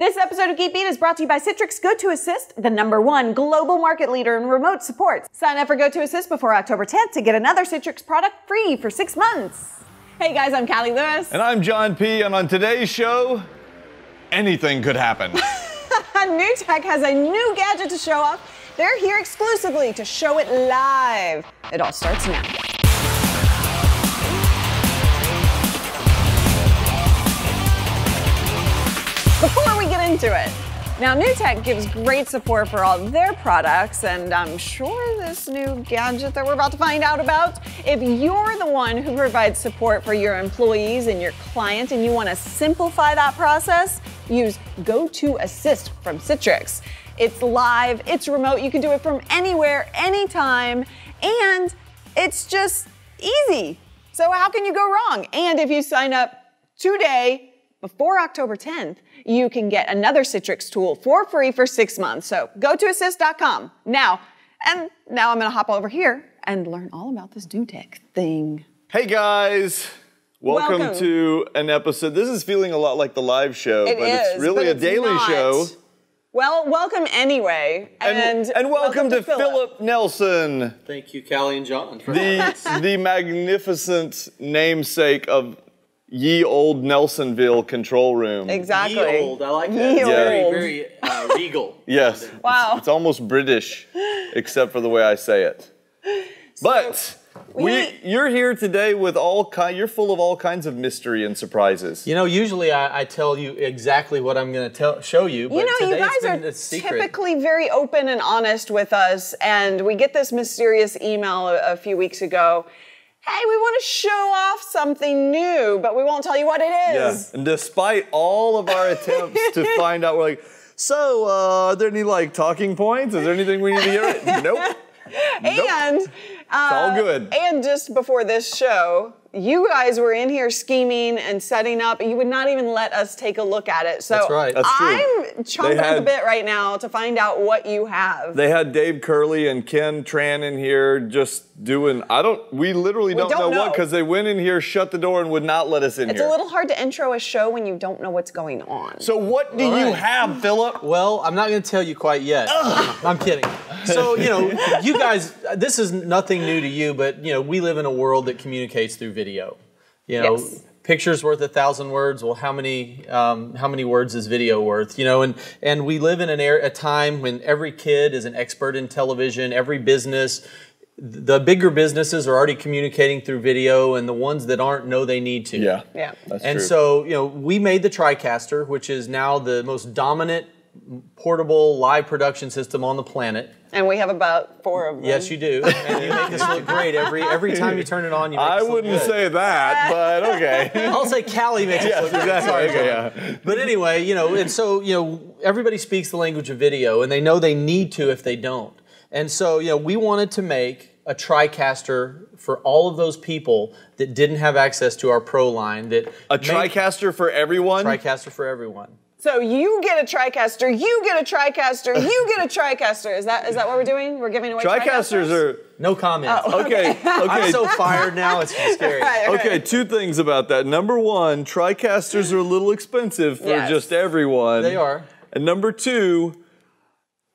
This episode of Geek Beat is brought to you by Citrix GoToAssist, the #1 global market leader in remote support. Sign up for GoToAssist before October 10th to get another Citrix product free for 6 months. Hey guys, I'm Callie Lewis. And I'm John P, and on today's show, anything could happen. NewTek has a new gadget to show off. They're here exclusively to show it live. It all starts now. Before we get into it, now NewTek gives great support for all their products, and I'm sure this new gadget that we're about to find out about, if you're the one who provides support for your employees and your clients and you want to simplify that process, use GoToAssist from Citrix. It's live, it's remote, you can do it from anywhere, anytime, and it's just easy. So how can you go wrong? And if you sign up today, before October 10th, you can get another Citrix tool for free for 6 months. So go to assist.com now. And now I'm going to hop over here and learn all about this NewTek thing. Hey guys, welcome to an episode. This is feeling a lot like the live show, but it's really a daily show. Well, welcome anyway. And welcome to Philip Nelson. Thank you, Callie and John. For the magnificent namesake of Ye Old Nelsonville Control Room. Exactly. Ye Old, I like that. Ye old. Very, very regal. Yes. Wow. It's almost British, except for the way I say it. So but you're here today with you're full of all kinds of mystery and surprises. You know, usually I tell you exactly what I'm going to show you, but today you guys are typically very open and honest with us, and we get this mysterious email a few weeks ago. Hey, we want to show off something new, but we won't tell you what it is. Yeah. And despite all of our attempts to find out, we're like, so are there any like talking points? Is there anything we need to hear? Nope. And it's all good. And just before this show, you guys were in here scheming and setting up, and you would not even let us take a look at it. So that's right. That's true. I'm chomping at the bit right now to find out what you have. They had Dave Curley and Ken Tran in here just doing, we literally don't know what, because they went in here, shut the door, and would not let us in here. It's a little hard to intro a show when you don't know what's going on. So what do you have, Philip? Well, I'm not going to tell you quite yet. I'm kidding. So, you know, you guys, this is nothing new to you, but, you know, we live in a world that communicates through video. You know, yes. Picture's worth 1,000 words. Well, how many words is video worth? You know, and we live in a time when every kid is an expert in television, every business. The bigger businesses are already communicating through video, and the ones that aren't know they need to. Yeah, yeah. That's true. So, you know, we made the TriCaster, which is now the most dominant portable live production system on the planet. And we have about 4 of them. Yes, you do. And you make this look great. Every time you turn it on, you make it look good. I wouldn't say that, but okay. I'll say Callie makes it look good. Sorry, okay, yeah. But anyway, you know, and so, you know, everybody speaks the language of video, and they know they need to if they don't. And so, you know, we wanted to make a TriCaster for all of those people that didn't have access to our Pro line. TriCaster for everyone? TriCaster for everyone. So you get a TriCaster, you get a TriCaster, you get a TriCaster. Is that what we're doing? We're giving away TriCasters? Are no comment. Oh, okay. I'm so fired now, it's scary. Right. Okay, 2 things about that. #1, TriCasters are a little expensive for just everyone. They are. And #2,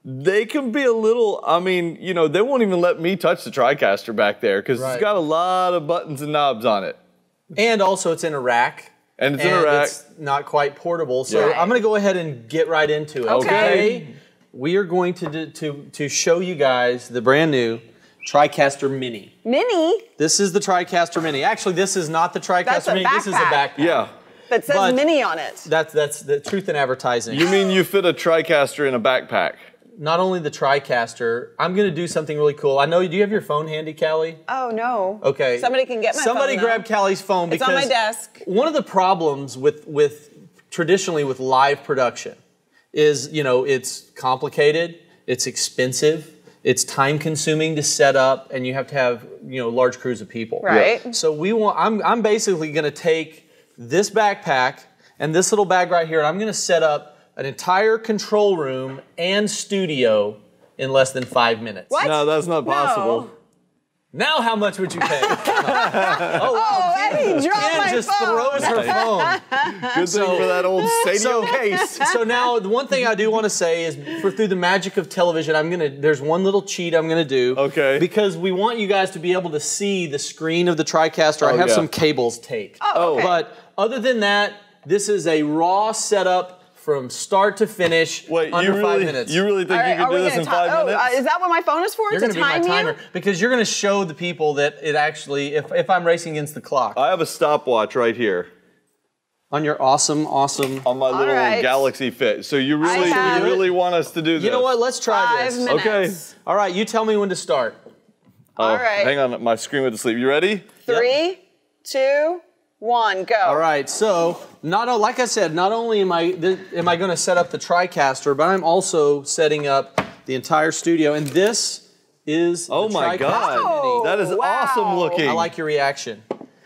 they can be a little, I mean, you know, they won't even let me touch the TriCaster back there because it's got a lot of buttons and knobs on it. And also it's in a rack. And it's in a rack. It's not quite portable, so I'm going to go ahead and get right into it. Okay. Today, we are going to show you guys the brand new TriCaster Mini. Mini? This is the TriCaster Mini. Actually, this is not the TriCaster Mini. This is a backpack. Yeah. That says Mini on it. That's the truth in advertising. You mean you fit a TriCaster in a backpack? Not only the TriCaster, I'm going to do something really cool. I know, do you have your phone handy, Callie? Oh, no. Okay. Somebody can get my phone. Somebody grab Callie's phone because it's on my desk. One of the problems traditionally with live production is, you know, it's complicated, it's expensive, it's time consuming to set up, and you have to have, you know, large crews of people. Right. Yeah. So I'm basically going to take this backpack and this little bag right here, and I'm going to set up an entire control room and studio in less than 5 minutes. What? No, that's not possible. No. Now how much would you pay? Eddie dropped my phone. Just throws her phone. Good thing for that old stadium case. So now the one thing I do want to say is, for through the magic of television, there's one little cheat I'm gonna do. Okay. Because we want you guys to be able to see the screen of the TriCaster. I have some cables taped. Oh. Okay. But other than that, this is a raw setup. From start to finish, under 5 minutes. You really think you can do this in 5 minutes? Is that what my phone is for? You're going to be my timer. Because you're going to show the people that it actually, if I'm racing against the clock. I have a stopwatch right here. On your awesome. On my little Galaxy Fit. So you really want us to do this. You know what? Let's try this. 5 minutes. Okay. All right, you tell me when to start. All right. Hang on, my screen went to sleep. You ready? 3, 2, 1, go. All right, so like I said, not only am I going to set up the TriCaster, but I'm also setting up the entire studio. And this is the TriCaster Mini. That is awesome looking. I like your reaction.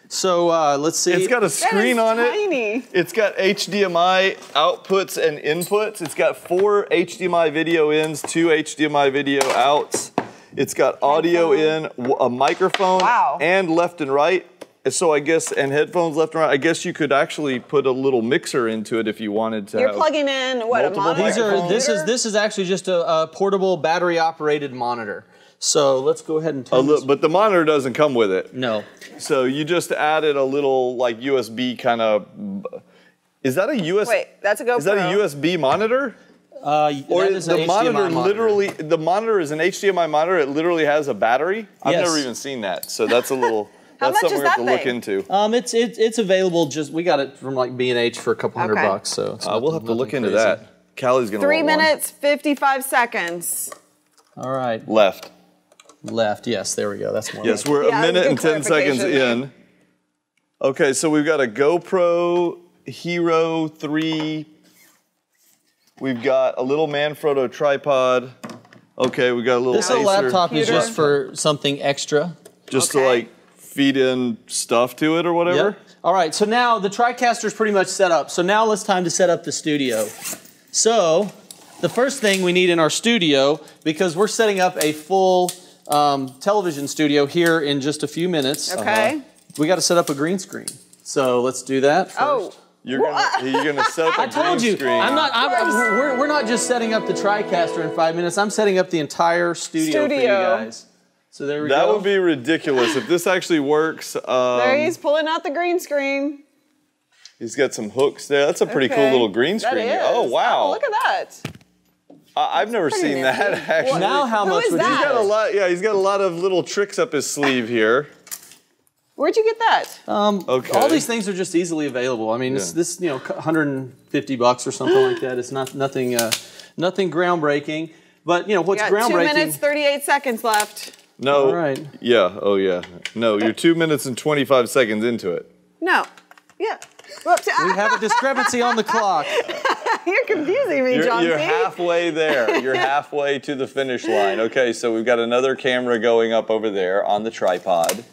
So let's see. It's got a screen on it. Tiny. It's got HDMI outputs and inputs. It's got 4 HDMI video ins, 2 HDMI video outs. It's got audio in, a microphone, and left and right. So I guess, and headphones left and right, I guess you could actually put a little mixer into it if you wanted to. You're plugging in, what, a monitor? This is actually just a portable battery-operated monitor. So let's go ahead and turn this. But the monitor doesn't come with it. No. So you just added a little like USB kind of, is that a USB? Wait, that's a GoPro. Is that a USB monitor? Or is the monitor literally, the monitor is an HDMI monitor, it literally has a battery? I've never even seen that, so that's a little... How much is that thing? That's something we have to look into. It's available. Just we got it from like B&H for a couple $100, so we'll have to look into that. Callie's gonna. 3 minutes, 55 seconds. All right. Left. Yes, there we go. That's more. Yes, we're a minute and 10 seconds in. Okay, so we've got a GoPro Hero 3. We've got a little Manfrotto tripod. Okay, we got a little. This Acer laptop is just for something extra. Just to like. Feed in stuff to it or whatever. Yep. All right, so now the TriCaster's pretty much set up. So now it's time to set up the studio. So the first thing we need in our studio, because we're setting up a full television studio here in just a few minutes. Okay. We gotta set up a green screen. So let's do that first. You're gonna set up a green screen. I told you, we're not just setting up the TriCaster in 5 minutes, I'm setting up the entire studio for you guys. So there we go. That would be ridiculous if this actually works. There he's pulling out the green screen. He's got some hooks there. That's a pretty cool little green screen. That is. Oh, wow. Oh, look at that. I've never seen that, actually. Well, now how much would that? He's got a lot of little tricks up his sleeve here. Where'd you get that? All these things are just easily available. I mean, this $150 or something like that. It's nothing groundbreaking. But, you know, what's groundbreaking... 2 minutes, 38 seconds left. No. All right. Yeah. Oh, yeah. No, you're 2 minutes and 25 seconds into it. No. Yeah. Whoops. We have a discrepancy on the clock. You're confusing me, John P. You're halfway there. You're halfway to the finish line. Okay, so we've got another camera going up over there on the tripod.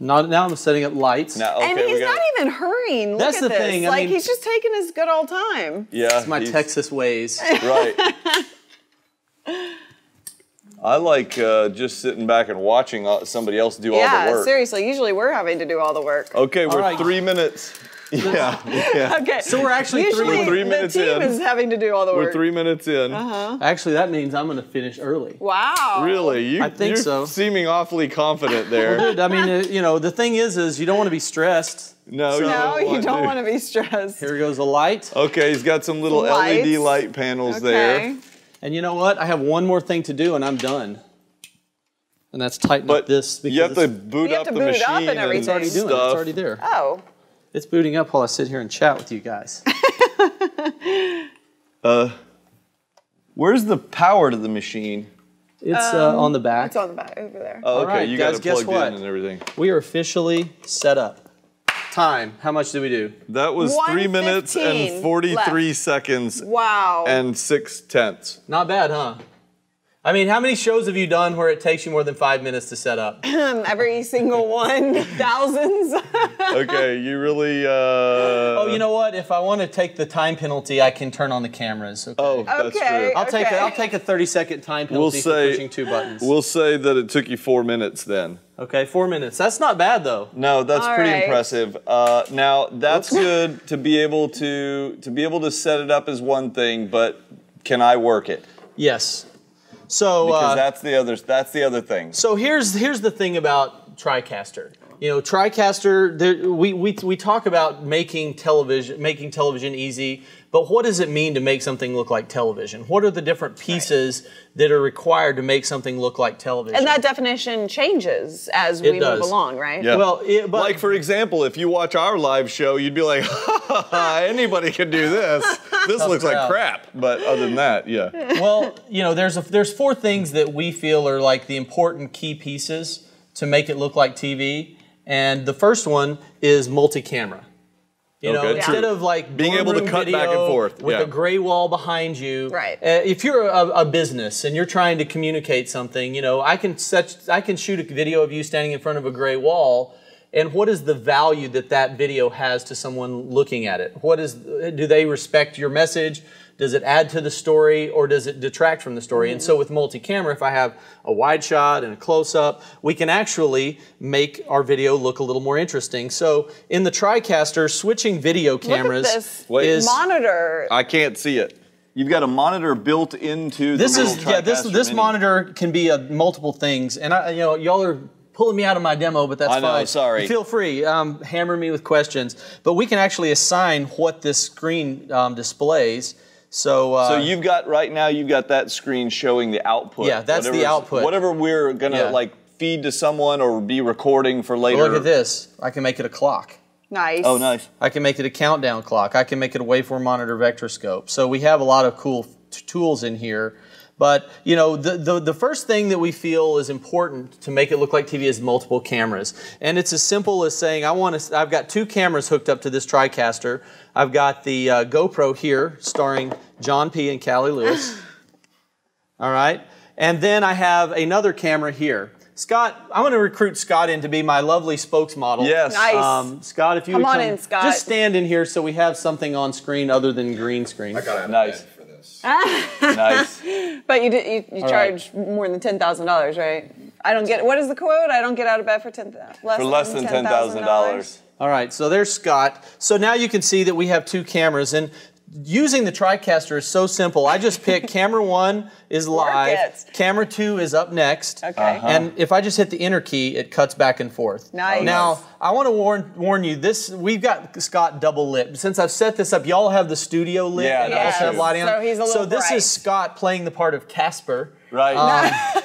Now I'm setting up lights. And he's not even hurrying. That's the thing. Like, he's just taking his good old time. Yeah. It's my Texas ways. Right. I like just sitting back and watching somebody else do all the work. Yeah, seriously. Usually we're having to do all the work. Okay, we're 3 minutes. Yeah. Okay. So we're actually three minutes in. The team is having to do all the work. We're 3 minutes in. Actually, that means I'm going to finish early. Wow. Really? I think you're seeming awfully confident there. Well, dude, I mean, you know, the thing is you don't want to be stressed. No, you don't want to be stressed. Here goes the light. Okay, he's got some little LED light panels there. And you know what? I have one more thing to do, and I'm done. And that's tighten up this. Because you have to boot up the machine and everything. It's already doing it. It's already there. Oh. It's booting up while I sit here and chat with you guys. Where's the power to the machine? It's on the back. It's on the back over there. Oh, okay. Right, you guys, guess what? And everything. We are officially set up. Time. How much did we do? That was 3 minutes and 43 seconds. Wow. And 6/10. Not bad, huh? I mean, how many shows have you done where it takes you more than 5 minutes to set up? Every single one, thousands. Okay, you really... Oh, you know what? If I want to take the time penalty, I can turn on the cameras. Okay? Oh, that's true. I'll take a 30-second time penalty for pushing two buttons. We'll say that it took you 4 minutes then. Okay, 4 minutes. That's not bad, though. No, that's pretty impressive. Now, that's good to be able to set it up is one thing, but can I work it? Yes. So because that's the other thing. So here's the thing about TriCaster. You know, TriCaster. We talk about making television easy, but what does it mean to make something look like television? What are the different pieces that are required to make something look like television? And that definition changes as we move along, right? Yeah. Well, like for example, if you watch our live show, you'd be like, ha, ha, anybody can do this. This looks like crap. But other than that, yeah. Well, you know, there's four things that we feel are like the important key pieces to make it look like TV. And the first one is multi-camera. You know, instead of like being able to cut back and forth with a gray wall behind you. Right. If you're a business and you're trying to communicate something, you know, I can shoot a video of you standing in front of a gray wall, and what is the value that that video has to someone looking at it? What is, do they respect your message? Does it add to the story or does it detract from the story? Mm-hmm. And so with multi-camera, if I have a wide shot and a close-up, we can actually make our video look a little more interesting. So in the TriCaster, switching video cameras is... monitor. I can't see it. You've got a monitor built into the TriCaster Mini. This monitor can be multiple things. And I, you know, y'all are pulling me out of my demo, but that's fine. Sorry. Feel free, hammer me with questions. But we can actually assign what this screen displays. So, so you've got, right now, you've got that screen showing the output. Yeah, that's the output. Whatever we're gonna like feed to someone or be recording for later. Well, look at this, I can make it a clock. Nice. Oh, nice. I can make it a countdown clock. I can make it a waveform monitor vector scope. So we have a lot of cool tools in here. But, you know, the first thing that we feel is important to make it look like TV is multiple cameras. And it's as simple as saying, I've got two cameras hooked up to this TriCaster. I've got the GoPro here, starring John P and Callie Lewis. All right. And then I have another camera here. Scott, I'm going to recruit Scott in to be my lovely spokesmodel. Yes. Nice. Scott, if you would come on in, Scott. Just stand in here so we have something on screen other than green screen. I got it. Nice. Nice. But you charge more than $10,000, right? I don't get, what is the quote? I don't get out of bed for less than $10,000. All right, so there's Scott. So now you can see that we have two cameras, and using the TriCaster is so simple. I just pick camera one is live, camera two is up next, and if I just hit the enter key, it cuts back and forth. Nice. Now, I want to warn you, we've got Scott double lit. Since I've set this up, y'all have the studio lit and I also have lighting on. So he's a little bright. Is Scott playing the part of Casper. Right.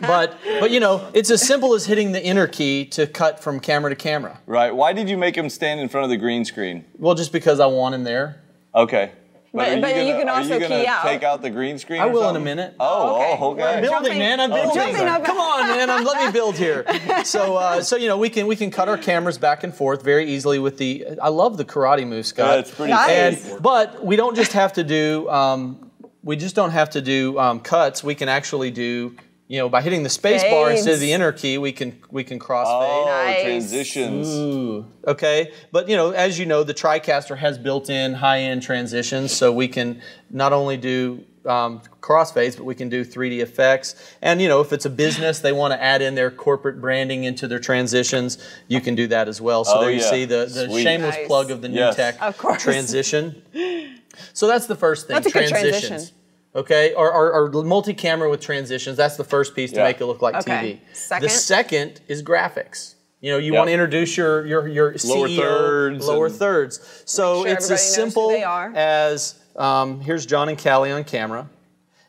But you know, it's as simple as hitting the enter key to cut from camera to camera. Right. Why did you make him stand in front of the green screen? Well, just because I want him there. Okay. But you can also key out. Take out the green screen. I will in a minute. Oh, okay. I'm building, man. I'm building. Come on, man. Let me build here. So, so you know, we can cut our cameras back and forth very easily with the. I love the karate move, Scott. Yeah, it's pretty nice. But we don't just have to do. We just don't have to do cuts. We can actually do. You know, by hitting the space bar instead of the enter key, we can crossfade. Oh, nice. Transitions. Ooh. Okay, but you know, as you know, the TriCaster has built-in high-end transitions, so we can not only do crossfades, but we can do 3D effects. And you know, if it's a business, they want to add in their corporate branding into their transitions, you can do that as well. So there you see the shameless plug of the NewTek transition. So that's the first thing. That's a good transition. Okay, or multi-camera with transitions. That's the first piece to make it look like TV. Second. The second is graphics. You know, you want to introduce your lower CEO, lower thirds. So it's as simple as, here's John and Callie on camera.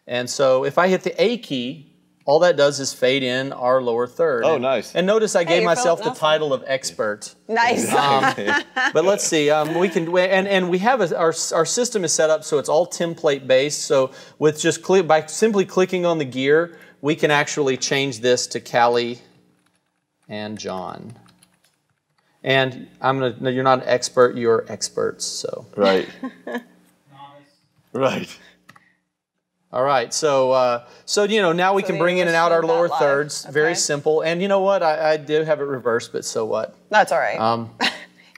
And so if I hit the A key, all that does is fade in our lower third. Oh, nice. And notice I gave myself the title of expert. Nice. But let's see, we can, and we have, our system is set up so it's all template based. So with just, by simply clicking on the gear, we can actually change this to Callie and John. And I'm gonna, no, you're not an expert, you're experts, so. Right. Right. All right, so you know, now we can bring in and out our lower thirds. Okay. Very simple. And you know what? I do have it reversed, but so what? That's all right.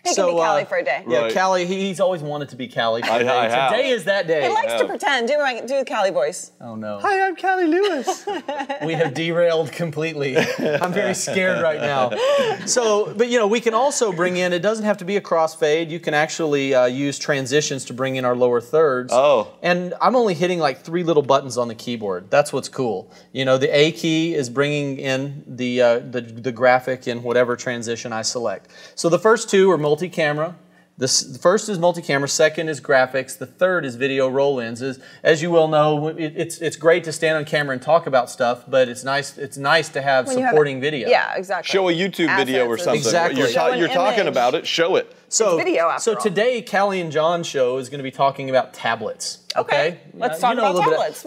It can be Callie for a day. Yeah, right. Callie, he's always wanted to be Callie for a day. Today is that day. He likes to pretend. Do a Callie voice. Oh, no. Hi, I'm Callie Lewis. We have derailed completely. I'm very scared right now. So, but, you know, we can also bring in, it doesn't have to be a crossfade. You can actually use transitions to bring in our lower thirds. Oh. And I'm only hitting like 3 little buttons on the keyboard. That's what's cool. You know, the A key is bringing in the graphic in whatever transition I select. So the first 2 are multi-camera. The first is multi-camera, second is graphics, the third is video roll-ins. As you well know, it's great to stand on camera and talk about stuff, but it's nice to have supporting video. Yeah, exactly. Show a YouTube video or something. Exactly. You're talking about it, show it. So, today, Callie and John's show is going to be talking about tablets. Okay, let's talk about tablets.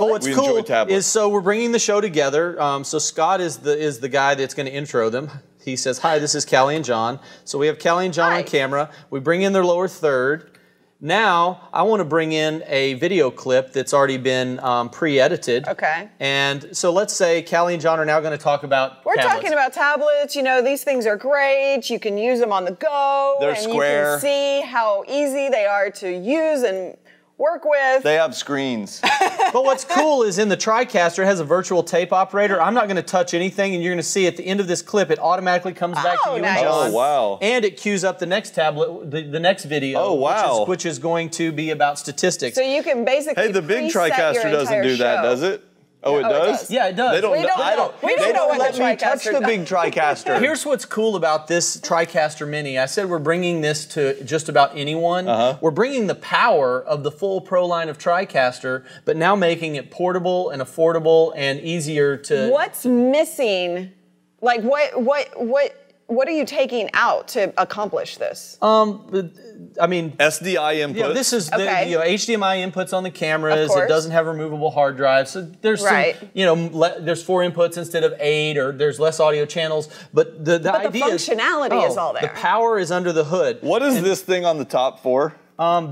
What's cool is we're bringing the show together. So Scott is the guy that's going to intro them. He says, hi, this is Callie and John. So we have Callie and John on camera. We bring in their lower third. Now, I want to bring in a video clip that's already been pre-edited. Okay. And so let's say Callie and John are now going to talk about tablets. We're talking about tablets. You know, these things are great. You can use them on the go. They're square. You can see how easy they are to use and work with. They have screens. But what's cool is in the TriCaster, it has a virtual tape operator. I'm not going to touch anything, and you're going to see at the end of this clip, it automatically comes back to you and John. Oh, wow. And it cues up the next tablet, the next video, which is going to be about statistics. So you can basically the big TriCaster doesn't do that, does it? Oh, it does? Yeah, it does. They don't let me touch the big TriCaster. Here's what's cool about this TriCaster Mini. I said we're bringing this to just about anyone. We're bringing the power of the full Pro line of TriCaster, but now making it portable and affordable and easier to... What's missing? Like, what are you taking out to accomplish this? I mean... SDI inputs. Yeah, this is HDMI inputs on the cameras. It doesn't have removable hard drives. So there's some, you know, there's 4 inputs instead of 8, or there's less audio channels. But the functionality is all there. The power is under the hood. What is this thing on the top for? I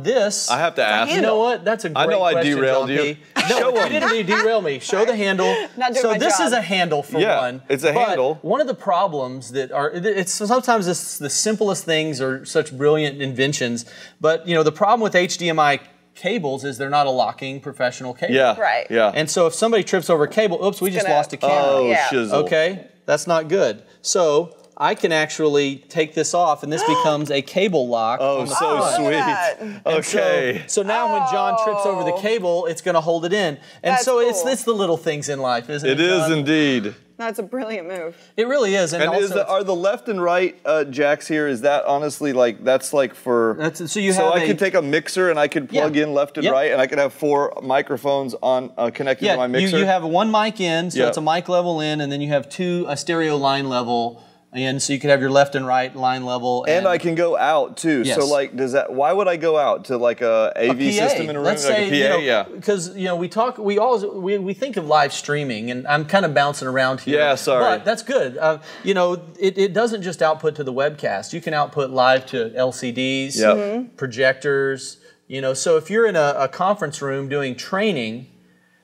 have to ask. You know what? That's a great question. I know I derailed you. No, you didn't derail me. Show the handle. So this is a handle for one. It's a handle. One of the problems that are, sometimes it's the simplest things are such brilliant inventions, but you know, the problem with HDMI cables is they're not a locking professional cable. Yeah. Right. Yeah. And so if somebody trips over a cable, oops, we just lost a camera. Oh, shizzle. Okay. That's not good. So I can actually take this off, and this becomes a cable lock. Oh, so sweet. Okay. So now when John trips over the cable, it's going to hold it in. And so it's the little things in life, isn't it? It is indeed. That's a brilliant move. It really is. And also are the left and right jacks here, is that honestly like, that's like for... So I could take a mixer and I could plug in left and right, and I could have 4 microphones on connected to my mixer? You have 1 mic in, so it's a mic level in, and then you have 2, a stereo line level. And so you can have your left and right line level. And I can go out too. Yes. So like, why would I go out to like a AV system in a room? Let's say, like a PA, because you know, we think of live streaming, and I'm kind of bouncing around here. Yeah, sorry. But that's good. You know, it doesn't just output to the webcast. You can output live to LCDs, projectors, you know. So if you're in a conference room doing training,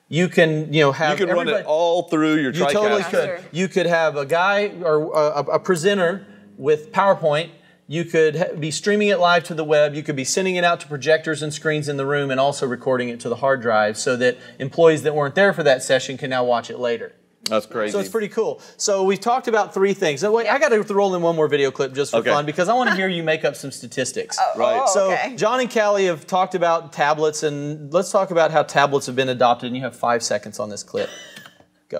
you can, you know, have everybody. You can run it all through your TriCaster. You totally could. You could have a guy or a presenter with PowerPoint. You could be streaming it live to the web. You could be sending it out to projectors and screens in the room, and also recording it to the hard drive so that employees that weren't there for that session can now watch it later. That's crazy. So it's pretty cool. So we've talked about 3 things. So wait, I got to roll in 1 more video clip just for fun, because I want to hear you make up some statistics. So John and Callie have talked about tablets, and let's talk about how tablets have been adopted. And you have 5 seconds on this clip. Go.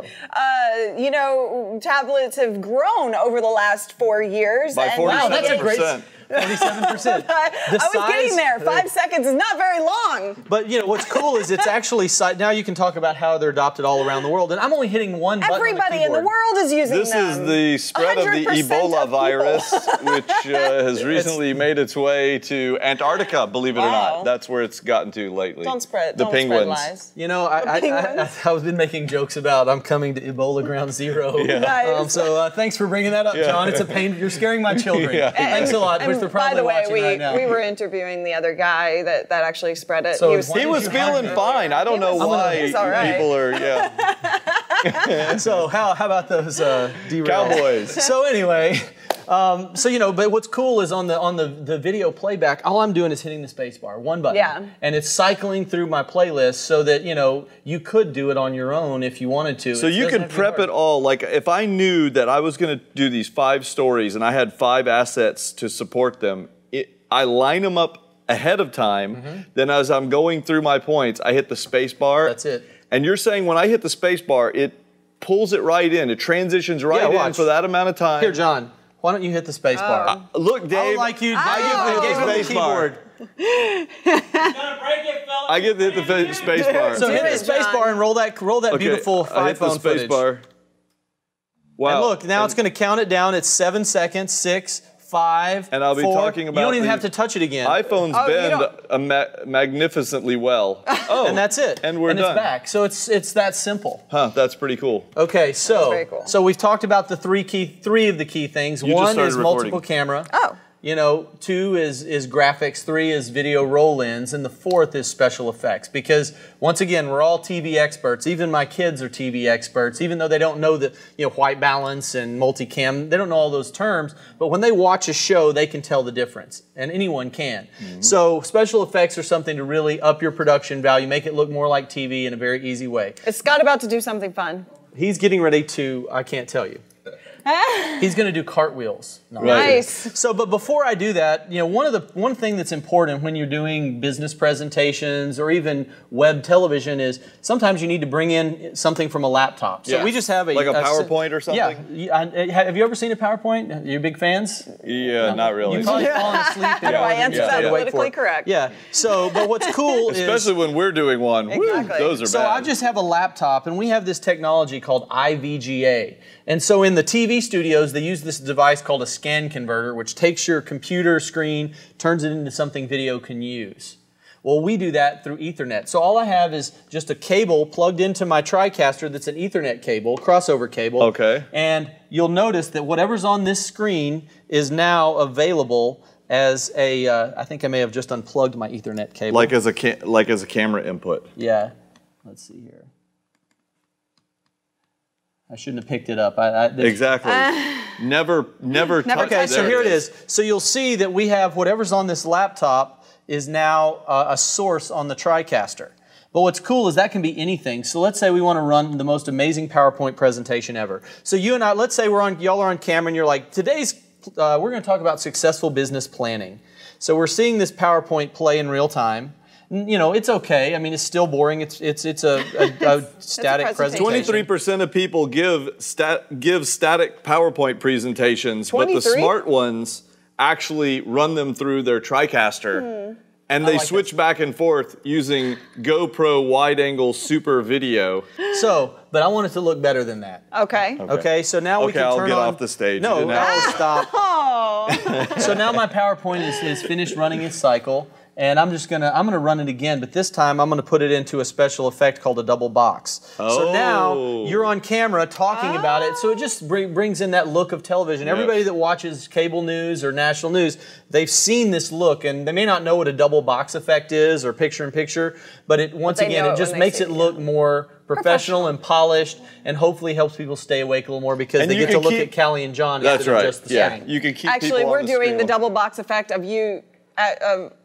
You know, tablets have grown over the last 4 years. By 47%. Wow, that's a great... 47%. I was getting there. 5 seconds is not very long. But you know what's cool is it's actually now you can talk about how they're adopted all around the world, and I'm only hitting 1 button. Everybody in the world is using them. This is the spread of the Ebola virus, which has recently made its way to Antarctica. Believe it or not, that's where it's gotten to lately. Don't spread the penguins. Spread lies. You know, I've been making jokes about I'm coming to Ebola Ground Zero. Nice. So thanks for bringing that up, John. It's a pain. You're scaring my children. Thanks a lot. By the way, we were interviewing the other guy that actually spread it. So he was feeling fine. I don't know why people are, yeah. So how about those derails? Cowboys. So anyway, so you know, but what's cool is on the video playback, all I'm doing is hitting the space bar, one button, yeah, and it's cycling through my playlist so that, you know, you could do it on your own if you wanted to. So you can prep it all. Like if I knew that I was going to do these 5 stories and I had 5 assets to support them, I line them up ahead of time. Mm-hmm. Then as I'm going through my points, I hit the space bar. That's it. And you're saying when I hit the space bar, it pulls it right in. It transitions right in for that amount of time. Here, John. Why don't you hit the space bar? Look, Dave. I like you. I get the space bar. I get to hit the space bar. So hit the space bar and roll that beautiful iPhone footage. Wow. And look, now it's going to count it down. It's 7 seconds, 6, 5, and I'll be talking about. You don't even have to touch it again. iPhones bend magnificently well. Oh, and that's it. And we're done. And it's back. So it's that simple. Huh? That's pretty cool. Okay, so we've talked about the three of the key things. One is multiple camera. Oh. You know, 2 is graphics, 3 is video roll-ins, and the 4th is special effects. Because once again, we're all TV experts. Even my kids are TV experts, even though they don't know the white balance and multicam. They don't know all those terms. But when they watch a show, they can tell the difference, and anyone can. Mm-hmm. So special effects are something to really up your production value, make it look more like TV in a very easy way. Is Scott about to do something fun? He's getting ready to. I can't tell you. He's going to do cartwheels. Nice. So, but before I do that, one thing that's important when you're doing business presentations or even web television is sometimes you need to bring in something from a laptop. So we just have a PowerPoint or something. Yeah. Have you ever seen a PowerPoint? Are you big fans? Yeah, no? Not really. You probably fall asleep. How do I answer that? Politically correct. Yeah. So, but what's cool is especially when we're doing one. Exactly. Woo, those are bad. So I just have a laptop, and we have this technology called IVGA, and so in the TV studios, they use this device called a scan converter, which takes your computer screen, turns it into something video can use. Well, we do that through Ethernet. So all I have is just a cable plugged into my TriCaster that's an Ethernet cable, crossover cable. Okay. And you'll notice that whatever's on this screen is now available as a, I think I may have just unplugged my Ethernet cable. Like as a camera input. Yeah. Let's see here. I shouldn't have picked it up. Exactly. Never touch it. Okay, so here it is. So you'll see that we have whatever's on this laptop is now a source on the TriCaster. But what's cool is that can be anything. So let's say we want to run the most amazing PowerPoint presentation ever. So you and I, let's say y'all are on camera and you're like, today's, we're going to talk about successful business planning. So we're seeing this PowerPoint play in real time. You know, it's okay. I mean, it's still boring. It's a static presentation. 23% of people give static PowerPoint presentations, 23? But the smart ones actually run them through their TriCaster, and they switch back and forth using GoPro wide-angle super video. So, but I want it to look better than that. Okay. Okay. So now we can turn on. I'll get off the stage. No, stop. Oh. So now my PowerPoint is finished running its cycle. And I'm just gonna run it again, but this time I'm gonna put it into a special effect called a double box. Oh. So now you're on camera talking about it, so it just brings in that look of television. Yes. Everybody that watches cable news or national news, they've seen this look, and they may not know what a double box effect is or picture in picture, but once again it just makes it look more professional and polished, and hopefully helps people stay awake a little more because they get to look at Callie and John instead of just the screen. You can keep actually we're doing the double box effect of you.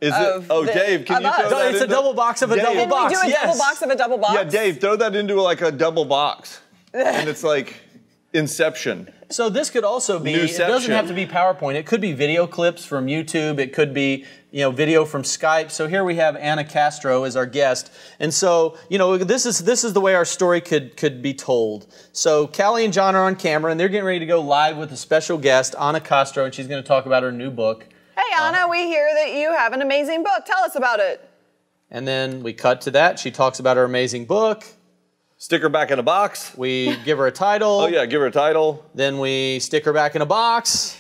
Dave, can you throw that into a double box of a double box? Can we do a double box of a double box? Yeah, Dave, throw that into like a double box. And it's like Inception. So this could also be, Newception. It doesn't have to be PowerPoint. It could be video clips from YouTube. It could be, video from Skype. So here we have Anna Castro as our guest. And so, this is the way our story could be told. So Callie and John are on camera, and they're getting ready to go live with a special guest, Anna Castro, and she's going to talk about her new book. Hey, Anna, we hear that you have an amazing book. Tell us about it. And then we cut to that. She talks about her amazing book. Stick her back in a box. We give her a title. Oh, yeah, give her a title. Then we stick her back in a box.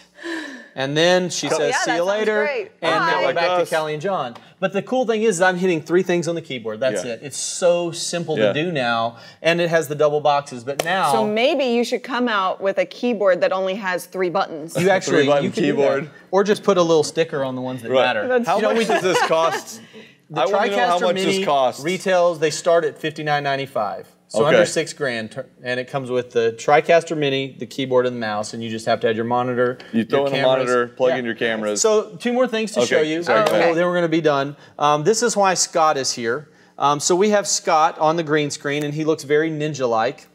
And then she says, see you later. And now we're back to Callie and John. But the cool thing is I'm hitting three things on the keyboard. That's it. It's so simple to do now. And it has the double boxes. But now. So maybe you should come out with a keyboard that only has three buttons. You actually you can keyboard. Do that. Or just put a little sticker on the ones that matter. That's how much does this cost? The TriCaster Mini retails, they start at $59.95. So under $6 grand, and it comes with the TriCaster Mini, the keyboard and the mouse, and you just have to add your monitor. You throw in a monitor, plug in your cameras. So two more things to show you, then we're going to be done. This is why Scott is here. So we have Scott on the green screen, and he looks very ninja-like.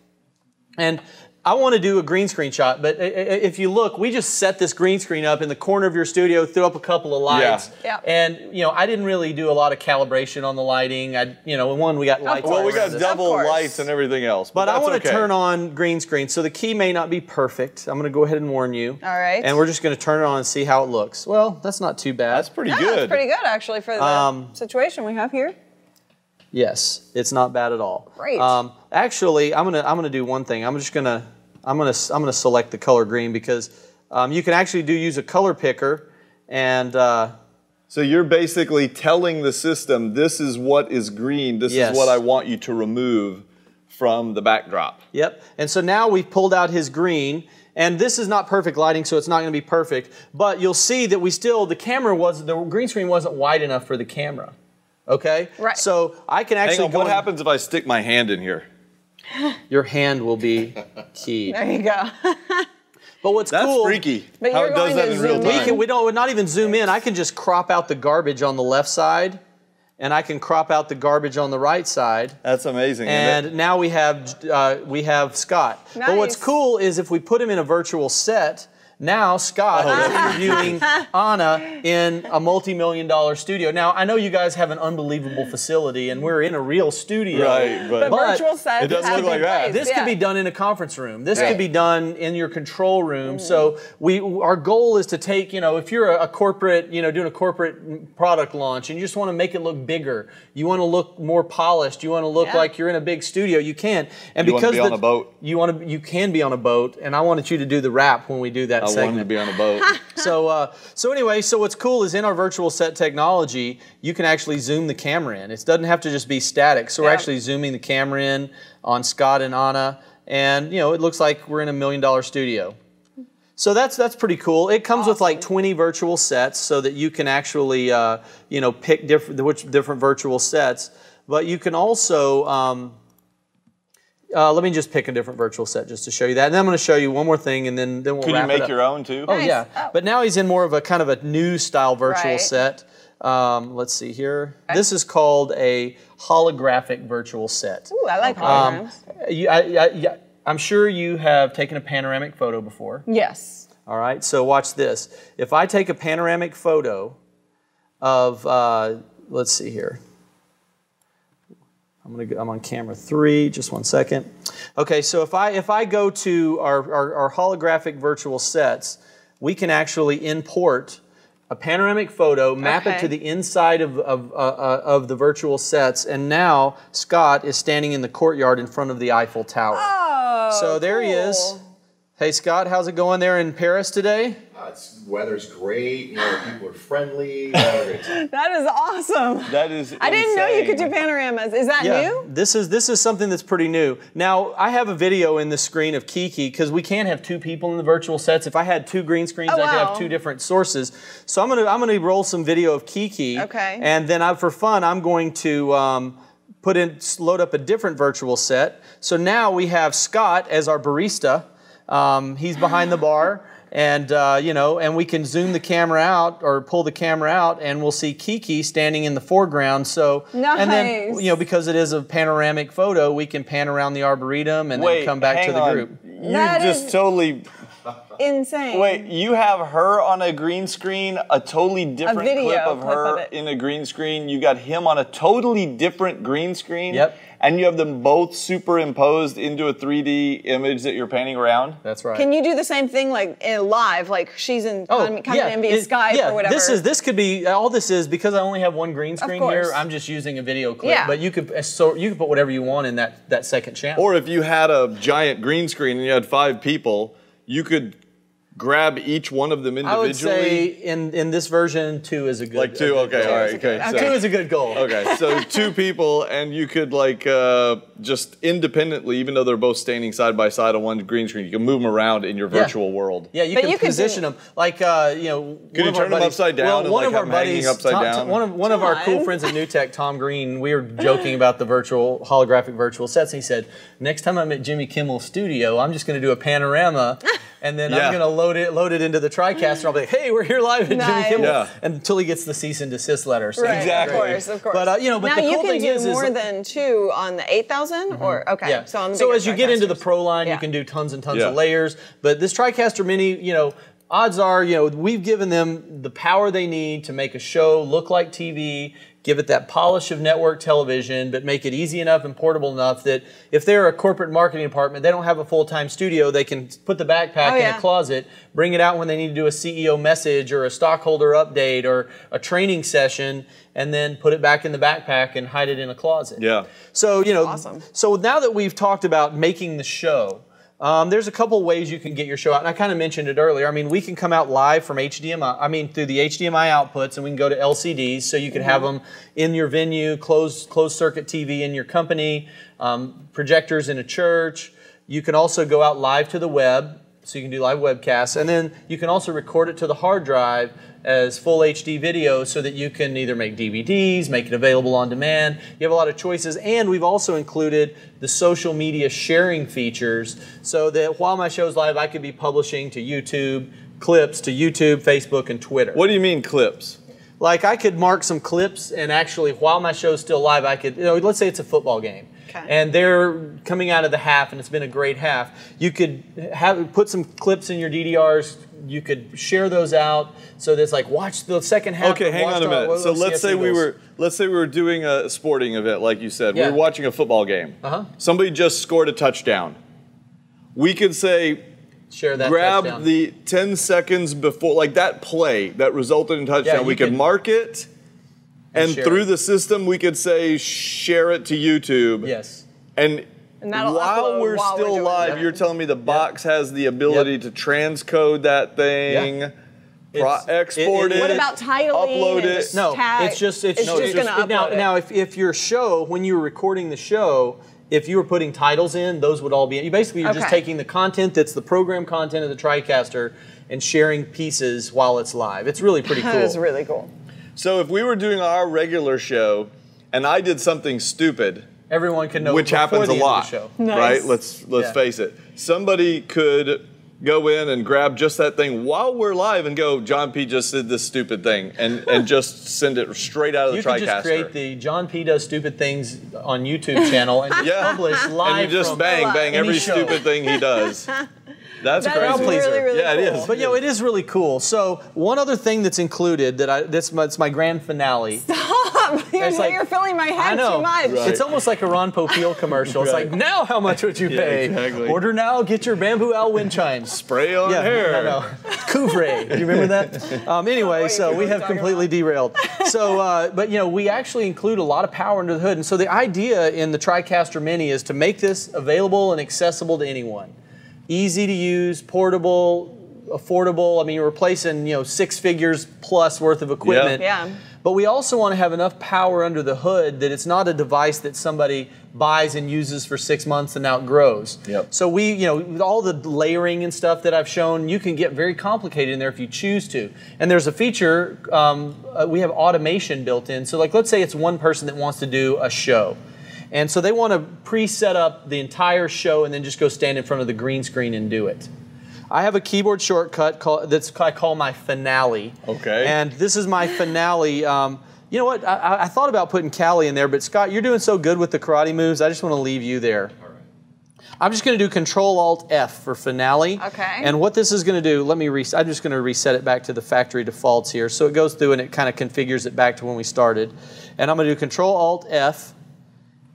And I want to do a green screen shot, but if you look, we just set this green screen up in the corner of your studio, threw up a couple of lights, and you know I didn't really do a lot of calibration on the lighting. One we got lights. Well, we got double lights and everything else. But I want to turn on green screen, so the key may not be perfect. I'm going to go ahead and warn you. All right. And we're just going to turn it on and see how it looks. Well, that's not too bad. That's pretty good. That's pretty good actually for the situation we have here. Yes, it's not bad at all. Great. Actually, I'm gonna do one thing. I'm gonna select the color green because you can actually use a color picker, and so you're basically telling the system this is what is green. This is what I want you to remove from the backdrop. Yep. And so now we've pulled out his green. And this is not perfect lighting, so it's not going to be perfect. But you'll see that we still the green screen wasn't wide enough for the camera. Okay? Right. So I can actually what happens if I stick my hand in here? Your hand will be key. There you go. But what's cool... That's freaky, how it does that in real time. We're not even zoom in. I can just crop out the garbage on the left side, and I can crop out the garbage on the right side. That's amazing. And now we have Scott. Nice. But what's cool is if we put him in a virtual set... Now Scott is reviewing Anna in a multi-million-dollar studio. Now I know you guys have an unbelievable facility, and we're in a real studio. Right, but virtual sets. It doesn't look like that. This could be done in a conference room. This could be done in your control room. So our goal is to take, if you're a corporate, doing a corporate product launch, and you just want to make it look bigger, you want to look more polished, you want to look like you're in a big studio. You can, and you want to be on a boat. You can be on a boat, and I wanted you to do the wrap when we do that. I wanted to be on a boat. So anyway, so what's cool is in our virtual set technology, you can actually zoom the camera in. It doesn't have to just be static. So we're actually zooming the camera in on Scott and Anna, and it looks like we're in a million-dollar studio. So that's pretty cool. It comes with like 20 virtual sets, so that you can actually pick different virtual sets. But you can also let me just pick a different virtual set just to show you that. And then I'm going to show you one more thing, and then we'll wrap it up. Could you make your own, too? Oh, nice. Yeah. Oh. But now he's in more of a kind of a new style virtual set. Let's see here. Okay. This is called a holographic virtual set. Ooh, I like holograms. I'm sure you have taken a panoramic photo before. Yes. All right, so watch this. If I take a panoramic photo of, let's see here. I'm on camera 3, just one second. Okay, so if I go to our holographic virtual sets, we can actually import a panoramic photo, map it to the inside of the virtual sets, and now Scott is standing in the courtyard in front of the Eiffel Tower. Oh, so there he is. Hey Scott, how's it going there in Paris today? Weather's great. People are friendly. That is awesome. That is insane. I didn't know you could do panoramas. Is that new? This is something that's pretty new. Now I have a video in the screen of Kiki because we can't have two people in the virtual sets. If I had two green screens, I could have two different sources. So I'm gonna roll some video of Kiki. Okay. And then for fun, I'm going to. Load up a different virtual set. So now we have Scott as our barista. He's behind the bar, and and we can zoom the camera out or pull the camera out, and we'll see Kiki standing in the foreground. So, and then because it is a panoramic photo, we can pan around the arboretum and then come back to the group. You just totally insane. Wait, you have her on a green screen, a totally different clip of her in a green screen. You got him on a totally different green screen. Yep. And you have them both superimposed into a 3D image that you're painting around? That's right. Can you do the same thing like live, like she's in Envious Sky or whatever? This could be, all this is, because I only have one green screen here, I'm just using a video clip. Yeah. But you could put whatever you want in that second channel. Or if you had a giant green screen and you had 5 people, you could grab each one of them individually? I would say in this version, two is a good goal. Like two, okay, all right. Okay, so, two is a good goal. Okay, so two people, and you could like just independently, even though they're both standing side by side on one green screen, you can move them around in your virtual world. Yeah, you can position them like, you know. Could you turn them upside down? One of our buddies, one of our cool friends at NewTek, Tom Green, we were joking about the virtual, holographic virtual sets, and he said, next time I'm at Jimmy Kimmel's studio, I'm just gonna do a panorama. And then I'm gonna load it into the TriCaster. I'll be like, "Hey, we're here live at Jimmy Kimmel," until he gets the cease and desist letter. So exactly, of course, of course. But you know, but now the cool thing is, more than two on the 8,000, or so on the as you get into the Pro line, you can do tons and tons of layers. But this TriCaster Mini, you know, odds are, you know, we've given them the power they need to make a show look like TV. Give it that polish of network television, but make it easy enough and portable enough that if they're a corporate marketing department, they don't have a full-time studio, they can put the backpack in a closet, bring it out when they need to do a CEO message or a stockholder update or a training session, and then put it back in the backpack and hide it in a closet. Yeah. So, you know, so now that we've talked about making the show, there's a couple ways you can get your show out, and I kind of mentioned it earlier. I mean, we can come out live from HDMI, I mean, through the HDMI outputs, and we can go to LCDs, so you can have them in your venue, closed circuit TV in your company, projectors in a church. You can also go out live to the web, so you can do live webcasts, and then you can also record it to the hard drive as full HD video so that you can either make DVDs, make it available on demand. You have a lot of choices, and we've also included the social media sharing features so that while my show's live, I could be publishing to YouTube, clips to YouTube, Facebook, and Twitter. What do you mean clips? Like I could mark some clips and actually while my show's still live, I could, you know, let's say it's a football game. Okay. And they're coming out of the half, and it's been a great half. You could have put some clips in your DDRs. You could share those out so that it's like watch the second half. Okay, hang on a minute. So let's say we were doing a sporting event, like you said. Yeah. We were watching a football game. Uh-huh. Somebody just scored a touchdown. We could say, share that. Grab touchdown. The 10 seconds before, like that play that resulted in touchdown. Yeah, we could mark it. And through the system, we could say, share it to YouTube. Yes. And while we're still live, you're telling me the box has the ability to transcode that thing, export it, upload it. What about titling and tags? It's just going to upload it. Now, if your show, when you were recording the show, if you were putting titles in, those would all be in. You basically, you're just taking the content that's the program content of the TriCaster and sharing pieces while it's live. It's really pretty cool. That is really cool. So if we were doing our regular show, and I did something stupid, everyone could know, which happens a lot, right? Let's face it. Somebody could go in and grab just that thing while we're live and go, John P just did this stupid thing, and just send it straight out of the TriCaster. You can just create the John P does stupid things on YouTube channel and publish live. And you just bang every stupid thing he does. That's that crazy. Really, really cool. It is. But you know, it is really cool. So one other thing that's included that it's my grand finale. Stop! You're filling my head too much. Right. It's almost like a Ron Popeil commercial. It's like, now how much would you pay? Exactly. Order now, get your Bamboo Owl wind chimes. Spray on hair. I know. Couvre. Do you remember that? Anyway, so we have completely derailed. So, but you know, we actually include a lot of power under the hood, and so the idea in the TriCaster Mini is to make this available and accessible to anyone. Easy to use, portable, affordable. I mean, you're replacing, you know, six figures plus worth of equipment. Yeah. But we also want to have enough power under the hood that it's not a device that somebody buys and uses for 6 months and outgrows. Yep. So we, you know, with all the layering and stuff that I've shown, you can get very complicated in there if you choose to. And there's a feature, we have automation built in. So like, let's say it's one person that wants to do a show. And so they want to pre-set up the entire show and then just go stand in front of the green screen and do it. I have a keyboard shortcut I call my finale. Okay. And this is my finale. You know what? I thought about putting Callie in there, but Scott, you're doing so good with the karate moves. I just want to leave you there. All right. I'm just going to do Control-Alt-F for finale. Okay. And what this is going to do, I'm just going to reset it back to the factory defaults here. So it goes through and it kind of configures it back to when we started. And I'm going to do Control-Alt-F.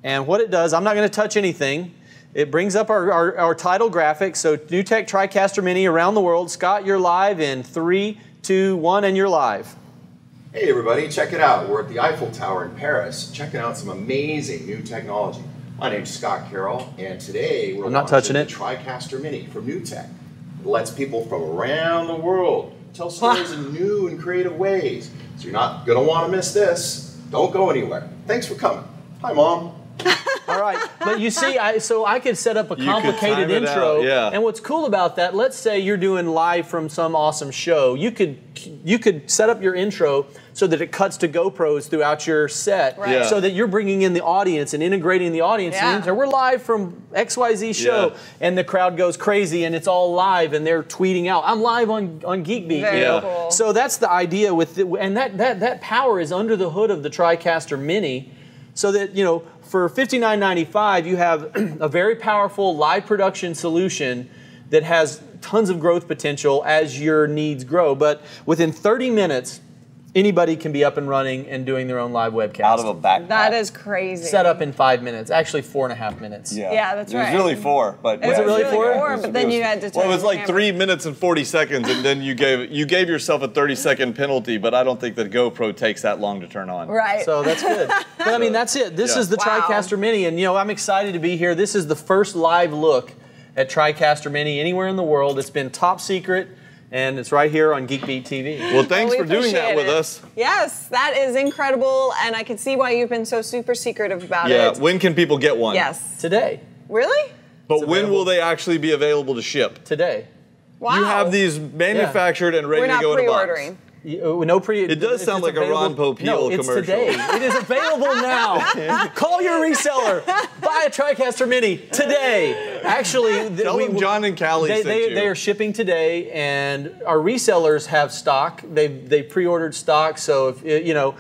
And what it does, I'm not going to touch anything. It brings up our title graphic. So NewTek TriCaster Mini around the world. Scott, you're live in 3, 2, 1, and you're live. Hey everybody, check it out. We're at the Eiffel Tower in Paris, checking out some amazing new technology. My name's Scott Carroll, and today we're launching the TriCaster Mini from NewTek. lets people from around the world tell stories in new and creative ways. So you're not going to want to miss this. Don't go anywhere. Thanks for coming. Hi, Mom. All right, but you see, so I could set up a complicated intro, yeah. And what's cool about that, let's say you're doing live from some awesome show, you could set up your intro so that it cuts to GoPros throughout your set, right. Yeah. So that you're bringing in the audience and integrating the audience. Yeah. And we're live from XYZ show, yeah. And the crowd goes crazy, and it's all live, and they're tweeting out, "I'm live on GeekBeat." Very yeah. Cool. So that's the idea with, the, and that power is under the hood of the TriCaster Mini, so that you know. For $59.95, you have a very powerful live production solution that has tons of growth potential as your needs grow. But within 30 minutes, anybody can be up and running and doing their own live webcast. Out of a backpack. That is crazy. Set up in 5 minutes. Actually, 4.5 minutes. Yeah, yeah, that's right. It was really four. But was it really four? Yeah, but then you had to turn. Well, it was like 3 minutes and 40 seconds, and then you gave yourself a 30-second penalty. But I don't think that GoPro takes that long to turn on. Right. So that's good. But I mean, that's it. This is the TriCaster Mini, and you know, I'm excited to be here. This is the first live look at TriCaster Mini anywhere in the world. It's been top secret. And it's right here on GeekBeat TV. Well, thanks for doing that with us. Yes, that is incredible, and I can see why you've been so super secretive about it. Yeah, when can people get one? Yes. Today. Really? But when will they actually be available to ship? Today. Wow. You have these manufactured and ready to go in a box. We're not pre-ordering. No pre. It does sound like a Ron Popeil commercial. It's today. It is available now. Call your reseller. Buy a TriCaster Mini today. Actually, tell them John and Callie sent you. They are shipping today, and our resellers have stock. They pre-ordered stock, so if you know,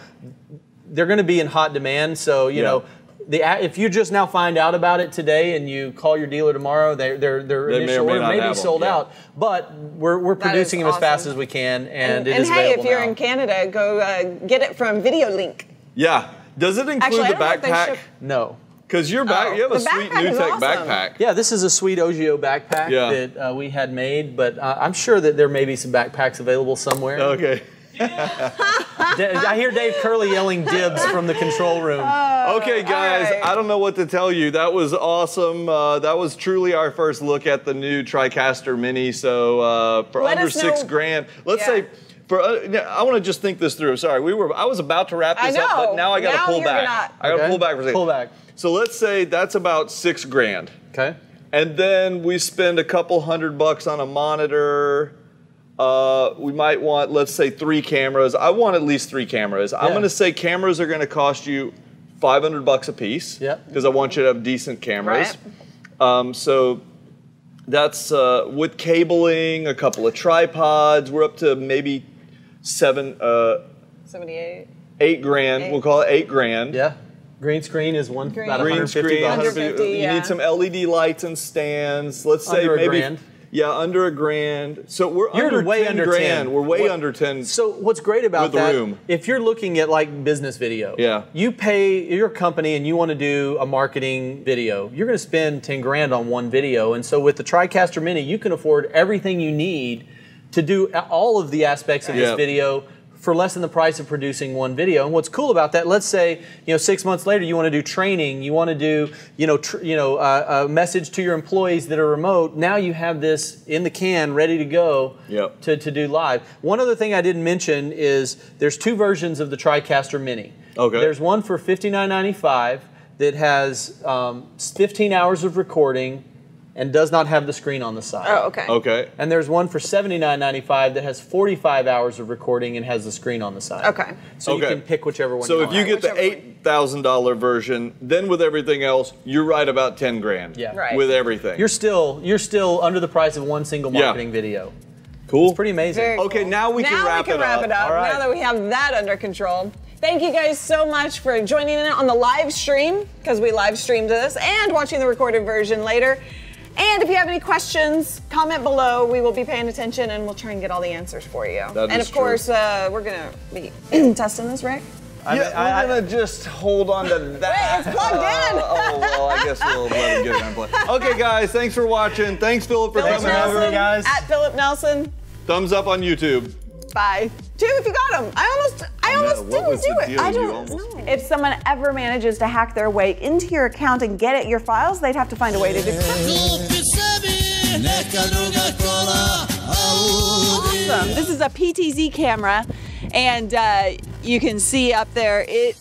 they're going to be in hot demand. So you know. If you just now find out about it today and you call your dealer tomorrow, their initial order may be sold out. But we're producing them as fast as we can, and it is available now. And hey, if you're in Canada, go get it from Videolink. Yeah. Does it include the backpack? No. Because you have a sweet NewTek backpack. Yeah, this is a sweet Ogio backpack that we had made, but I'm sure that there may be some backpacks available somewhere. Okay. I hear Dave Curley yelling dibs from the control room. Okay, guys, I don't know what to tell you. That was awesome. That was truly our first look at the new TriCaster Mini. So for under $6 grand, let's say. For, I want to just think this through. Sorry, I was about to wrap this up, but now I got to pull back. I got to pull back for a second. Pull back. So let's say that's about $6 grand. Okay. And then we spend a couple $100 on a monitor. We might want, let's say, 3 cameras. I want at least 3 cameras. Yeah. I'm going to say cameras are going to cost you $500 a piece because I want you to have decent cameras. Right. So that's with cabling, a couple of tripods. We're up to maybe 8 grand. We'll call it $8 grand. Yeah. Green screen is about $150. You need some LED lights and stands. Let's say maybe. Yeah, under $1 grand. So we're under 10 grand. We're under 10. So what's great about that, if you're looking at like business video, you pay your company and you want to do a marketing video, you're going to spend $10 grand on one video. And so with the TriCaster Mini, you can afford everything you need to do all of the aspects of this video for less than the price of producing one video. And what's cool about that, let's say, you know, 6 months later you want to do training, you want to do, a message to your employees that are remote. Now you have this in the can, ready to go to do live. One other thing I didn't mention is there's 2 versions of the TriCaster Mini. Okay. There's one for $59.95 that has 15 hours of recording and does not have the screen on the side. Oh, okay. Okay. And there's one for $79.95 that has 45 hours of recording and has the screen on the side. Okay. So you can pick whichever one you want. So if you get the $8,000 version, then with everything else, you're right about $10 grand. Yeah. Right. With everything. You're still under the price of one single marketing video. Cool. It's pretty amazing. Very okay, cool. Now we can wrap it up. All right. Now that we have that under control. Thank you guys so much for joining in on the live stream, because we live streamed this, and watching the recorded version later. And if you have any questions, comment below. We will be paying attention, and we'll try and get all the answers for you. And of course, we're gonna be testing this, right? Yeah, we're gonna just hold on to that. Wait, it's plugged in. Oh well, I guess we'll let it get on play. Okay, guys, thanks for watching. Thanks, Philip, for coming over, guys. At Philip Nelson. Thumbs up on YouTube. Bye. Two, if you got them. I almost didn't do it. I don't know. If someone ever manages to hack their way into your account and get at your files, they'd have to find a way to do it. PTZ camera, and you can see up there, it